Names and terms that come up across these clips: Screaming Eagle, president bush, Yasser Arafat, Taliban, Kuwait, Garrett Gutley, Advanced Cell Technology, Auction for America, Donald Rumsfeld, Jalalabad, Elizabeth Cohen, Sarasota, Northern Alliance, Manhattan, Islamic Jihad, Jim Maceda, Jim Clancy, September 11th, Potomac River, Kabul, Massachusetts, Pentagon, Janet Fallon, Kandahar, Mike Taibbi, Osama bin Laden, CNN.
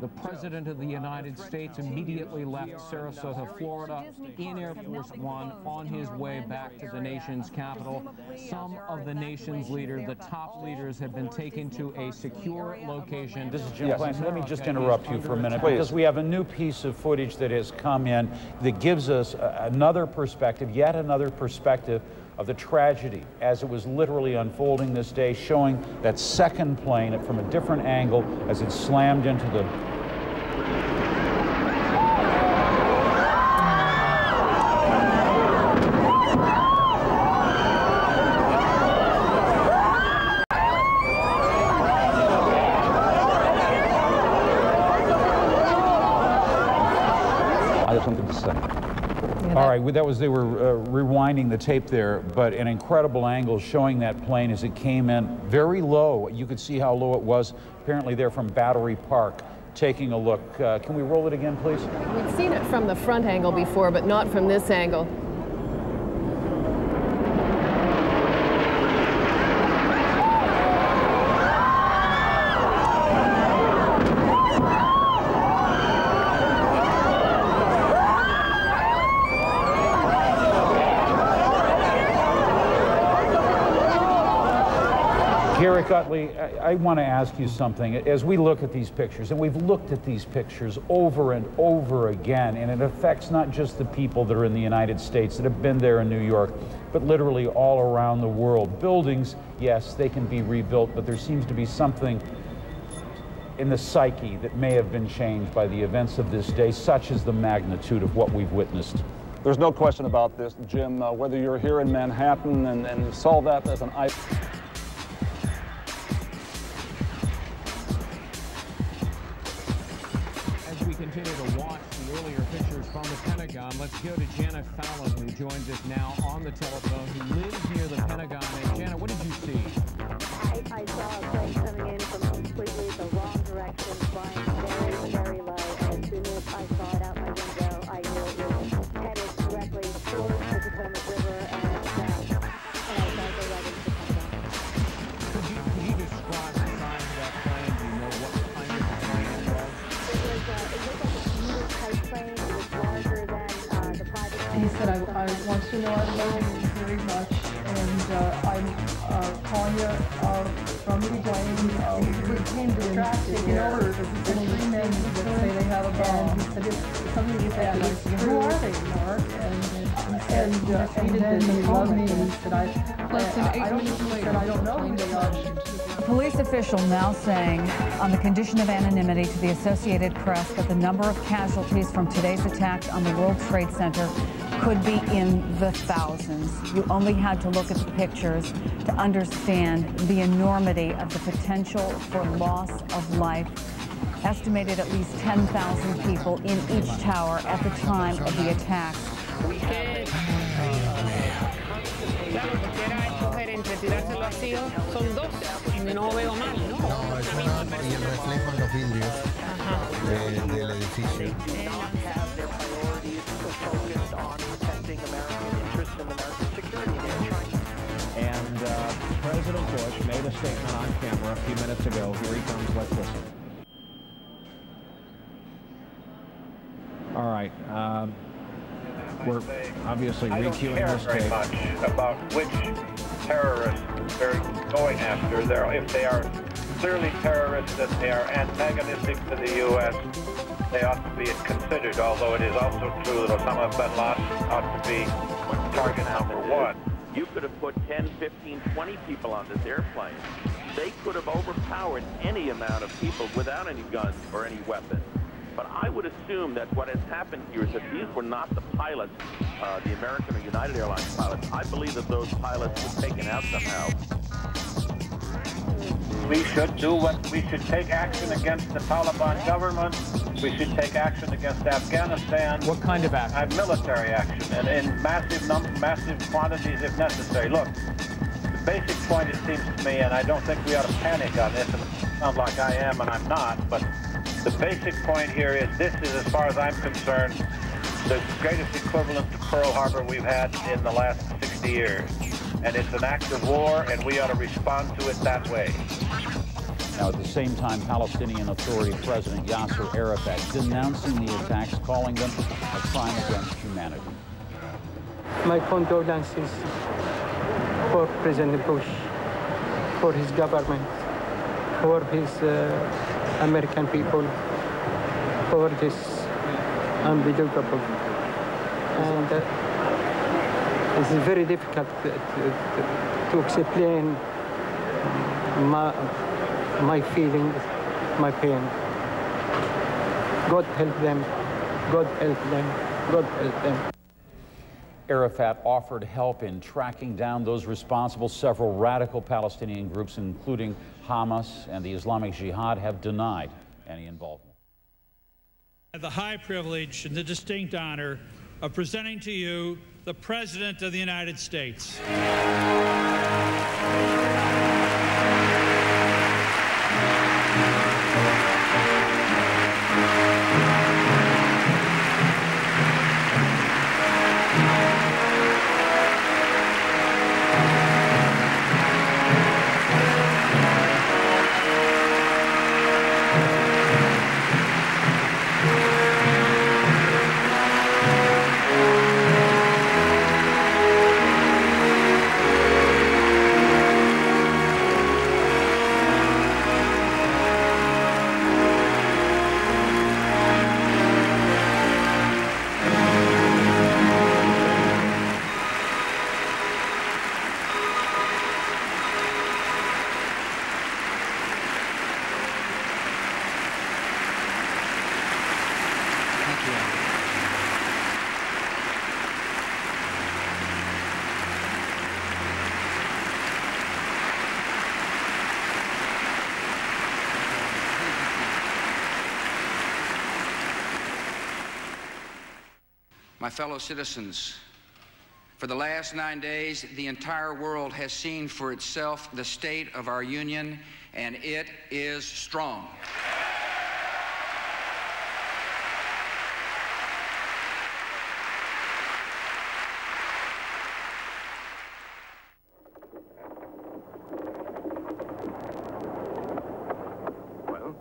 The President of the United States immediately left Sarasota, Florida, in Air Force One on his way back to the nation's capital. Some of the nation's leaders, the top leaders, have been taken to a secure location. This is Jim Clancy. Let me just interrupt you for a minute, because we have a new piece of footage that has come in that gives us another perspective, yet another perspective of the tragedy as it was literally unfolding this day, showing that second plane from a different angle as it slammed into the... I have something to say. All right, that was, they were rewinding the tape there, but an incredible angle showing that plane as it came in very low. You could see how low it was. Apparently they're from Battery Park taking a look. Can we roll it again, please? We've seen it from the front angle before, but not from this angle. Garrett Gutley, I want to ask you something. As we look at these pictures, and we've looked at these pictures over and over again, and it affects not just the people that are in the United States that have been there in New York, but literally all around the world. Buildings, yes, they can be rebuilt, but there seems to be something in the psyche that may have been changed by the events of this day, such as the magnitude of what we've witnessed. There's no question about this, Jim, whether you're here in Manhattan and saw that as an icon. Let's go to Janet Fallon, who joins us now on the telephone, who lives near the Pentagon. And Janet, what did you see? I saw a plane coming in from completely the wrong direction, flying very, very low. And as soon as I saw it out my window, I knew it was headed directly towards the Potomac River and I thought they were into the Pentagon. Could you describe the size of that plane? Do you know what kind of plane it was? It looked like a commuter type plane. He said, I want you to know I love you very much, and I'm calling you from the beginning. We came to distracting in order to three men that say they have a bomb. And he said, it's something he said, who are they, Mark? And then he loved me and said, I don't know who they are. A police official now saying, on the condition of anonymity to the Associated Press, that the number of casualties from today's attack on the World Trade Center could be in the thousands. You only had to look at the pictures to understand the enormity of the potential for loss of life. Estimated at least 10,000 people in each tower at the time of the attack. Focused on protecting American interests and American security. And President Bush made a statement on camera a few minutes ago. Here he comes. Let's listen. All right. We're obviously recuing this tape. I don't care very much about which terrorists they're going after. If they are clearly terrorists, if they are antagonistic to the U.S., they ought to be considered, although it is also true that Osama bin Laden ought to be target number one. You could have put 10, 15, 20 people on this airplane. They could have overpowered any amount of people without any guns or any weapons. But I would assume that what has happened here is that these were not the pilots, the American or United Airlines pilots. I believe that those pilots were taken out somehow. We should do what we should take action against the Taliban government. We should take action against Afghanistan. What kind of action? Military action, and in massive quantities if necessary. Look, the basic point, it seems to me, and I don't think we ought to panic on this, and it sounds like I am and I'm not, but the basic point here is this is, as far as I'm concerned, the greatest equivalent to Pearl Harbor we've had in the last 60 years. And it's an act of war, and we ought to respond to it that way. Now, at the same time, Palestinian Authority President Yasser Arafat denouncing the attacks, calling them a crime against humanity. My condolences for President Bush, for his government, for his American people, for this unbelievable. And it's very difficult to explain my feelings, my pain. God help them. God help them. God help them. Arafat offered help in tracking down those responsible. Several radical Palestinian groups, including Hamas and the Islamic Jihad, have denied any involvement. I have the high privilege and the distinct honor of presenting to you the President of the United States. My fellow citizens, for the last 9 days, the entire world has seen for itself the state of our union, and it is strong. Well,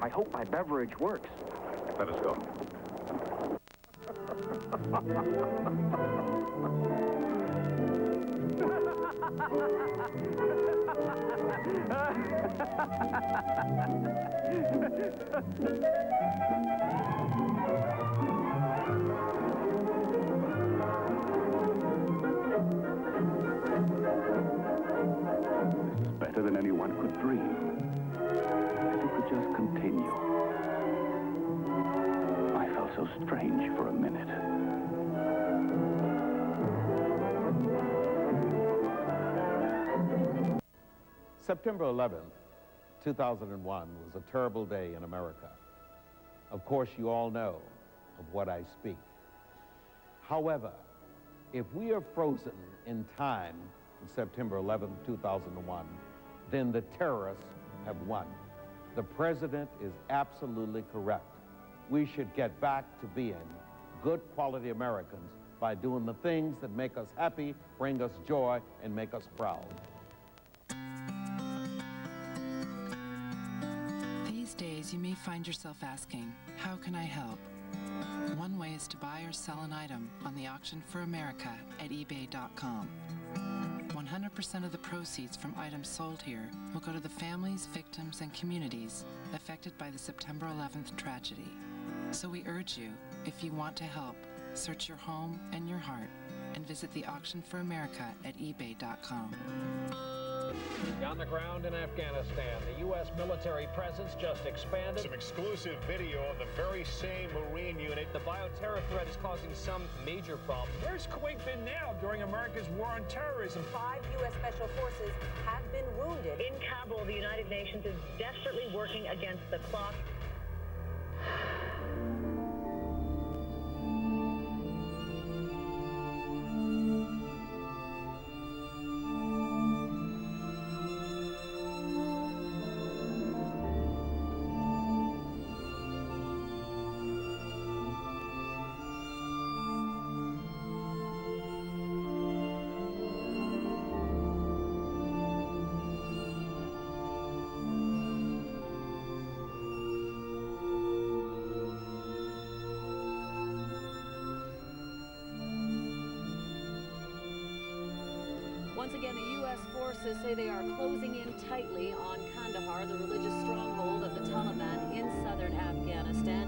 I hope my beverage works. Let us go. This is better than anyone could dream. If it could just continue. I felt so strange for a minute. September 11th, 2001 was a terrible day in America. Of course, you all know of what I speak. However, if we are frozen in time on September 11th, 2001, then the terrorists have won. The president is absolutely correct. We should get back to being good quality Americans by doing the things that make us happy, bring us joy, and make us proud. You may find yourself asking, how can I help? One way is to buy or sell an item on the Auction for America at eBay.com. 100% of the proceeds from items sold here will go to the families, victims, and communities affected by the September 11th tragedy. So we urge you, if you want to help, search your home and your heart and visit the Auction for America at eBay.com. On the ground in Afghanistan, the U.S. military presence just expanded. Some exclusive video on the very same Marine unit. The bioterror threat is causing some major problems. Where's Kuwait been now during America's war on terrorism? 5 U.S. special forces have been wounded. In Kabul, the United Nations is desperately working against the clock. Once again, the U.S. forces say they are closing in tightly on Kandahar, the religious stronghold of the Taliban in southern Afghanistan.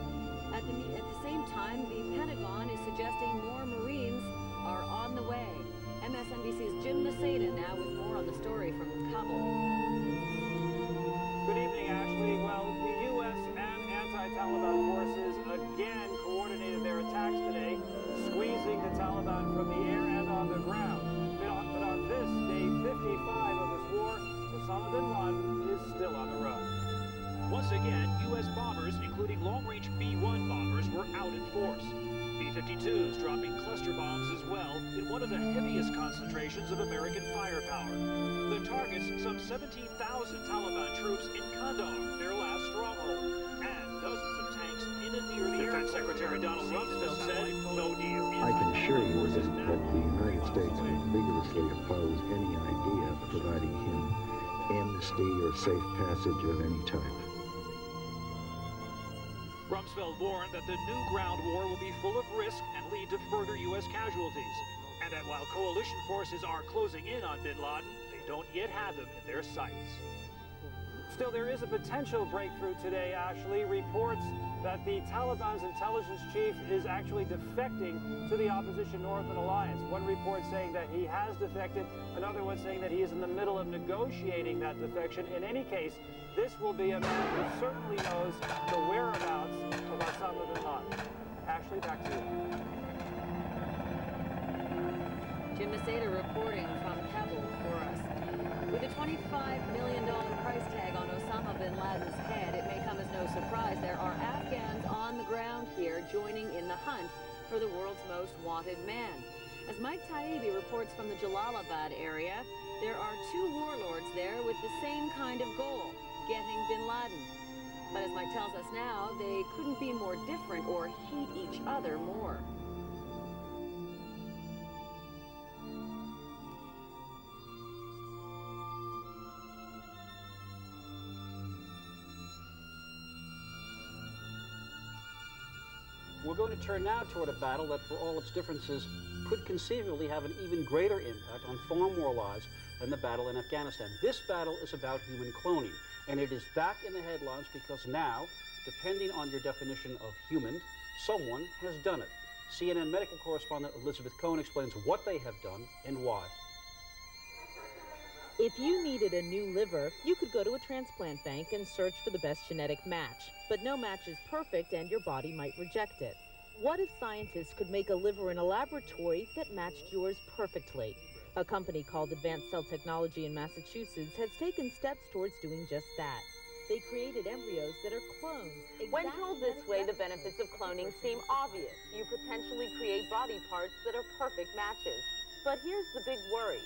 At the same time, the Pentagon is suggesting more Marines are on the way. MSNBC's Jim Maceda now with more on the story from Kabul. Good evening, Ashley. Well, the U.S. and anti-Taliban forces again coordinated their attacks today, squeezing the Taliban from the air and on the ground. But on this, day 55 of this war, Osama bin Laden is still on the run. Once again, U.S. bombers, including long-range B-1 bombers, were out in force. B-52s dropping cluster bombs as well in one of the heaviest concentrations of American firepower. The targets, some 17,000 Taliban troops in Kandahar, their last stronghold, and dozens of tanks in and near the airport. Defense Secretary Donald Rumsfeld said, no deal. I can assure you that the United States would vigorously oppose any idea of providing him amnesty or safe passage of any type. Rumsfeld warned that the new ground war will be full of risk and lead to further U.S. casualties, and that while coalition forces are closing in on bin Laden, they don't yet have him in their sights. Still, there is a potential breakthrough today, Ashley. Reports that the Taliban's intelligence chief is actually defecting to the opposition Northern Alliance. One report saying that he has defected, another one saying that he is in the middle of negotiating that defection. In any case, this will be a man who certainly knows the whereabouts of Osama bin Laden. Ashley, back to you. Jim Maceda reporting from Kabul for us. With a $25 million price tag on Osama bin Laden's head, it may come as no surprise there are Afghans on the ground here joining in the hunt for the world's most wanted man. As Mike Taibbi reports from the Jalalabad area, there are two warlords there with the same kind of goal, getting bin Laden. But as Mike tells us now, they couldn't be more different or hate each other more. We're going to turn now toward a battle that, for all its differences, could conceivably have an even greater impact on far more lives than the battle in Afghanistan. This battle is about human cloning, and it is back in the headlines because now, depending on your definition of human, someone has done it. CNN medical correspondent Elizabeth Cohen explains what they have done and why. If you needed a new liver, you could go to a transplant bank and search for the best genetic match. But no match is perfect and your body might reject it. What if scientists could make a liver in a laboratory that matched yours perfectly? A company called Advanced Cell Technology in Massachusetts has taken steps towards doing just that. They created embryos that are clones. Exactly. When told this way, the benefits of cloning seem obvious. You potentially create body parts that are perfect matches. But here's the big worry.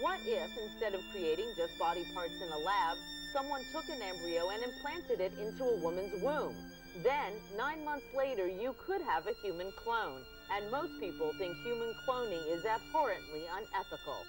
What if, instead of creating just body parts in a lab, someone took an embryo and implanted it into a woman's womb? Then, 9 months later, you could have a human clone. And most people think human cloning is abhorrently unethical.